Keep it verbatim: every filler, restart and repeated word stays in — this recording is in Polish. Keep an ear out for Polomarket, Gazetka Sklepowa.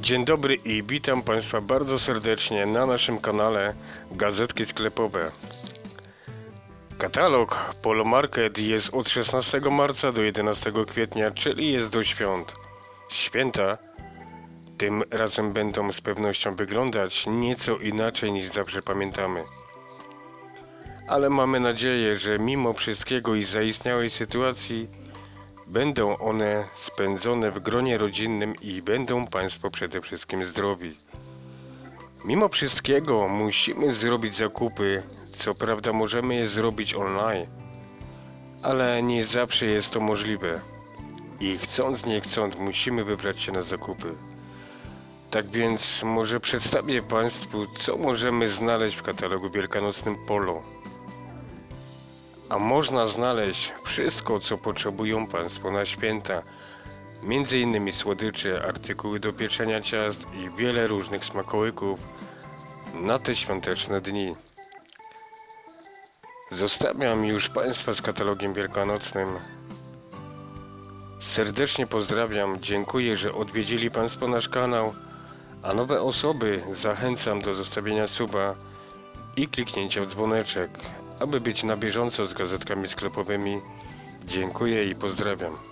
Dzień dobry i witam Państwa bardzo serdecznie na naszym kanale Gazetki Sklepowe. Katalog Polomarket jest od szesnastego marca do jedenastego kwietnia, czyli jest do świąt. Święta tym razem będą z pewnością wyglądać nieco inaczej niż zawsze pamiętamy. Ale mamy nadzieję, że mimo wszystkiego i zaistniałej sytuacji będą one spędzone w gronie rodzinnym i będą Państwo przede wszystkim zdrowi. Mimo wszystkiego musimy zrobić zakupy, co prawda możemy je zrobić online, ale nie zawsze jest to możliwe i chcąc nie chcąc musimy wybrać się na zakupy. Tak więc może przedstawię Państwu, co możemy znaleźć w katalogu wielkanocnym Polo. A można znaleźć wszystko, co potrzebują Państwo na święta. Między innymi słodycze, artykuły do pieczenia ciast i wiele różnych smakołyków na te świąteczne dni. Zostawiam już Państwa z katalogiem wielkanocnym. Serdecznie pozdrawiam, dziękuję, że odwiedzili Państwo nasz kanał, a nowe osoby zachęcam do zostawienia suba i kliknięcia w dzwoneczek, aby być na bieżąco z gazetkami sklepowymi. Dziękuję i pozdrawiam.